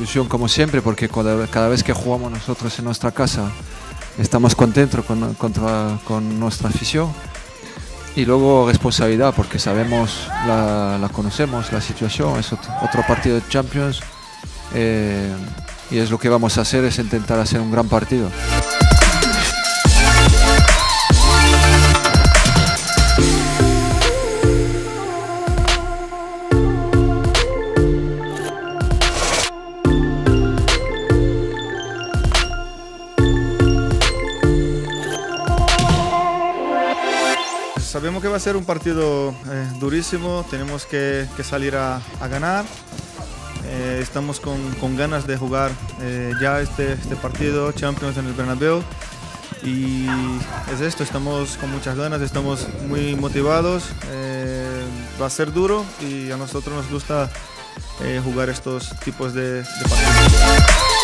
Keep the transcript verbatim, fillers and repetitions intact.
ilusión como siempre, porque cada vez que jugamos nosotros en nuestra casa estamos contentos con, contra, con nuestra afición. Y luego responsabilidad, porque sabemos, la, la conocemos, la situación, es otro, otro partido de Champions, eh, y es lo que vamos a hacer, es intentar hacer un gran partido. Sabemos que va a ser un partido eh, durísimo, tenemos que, que salir a, a ganar. Eh, estamos con, con ganas de jugar eh, ya este, este partido, Champions en el Bernabéu. Y es esto, estamos con muchas ganas, estamos muy motivados. Eh, va a ser duro y a nosotros nos gusta eh, jugar estos tipos de, de partidos.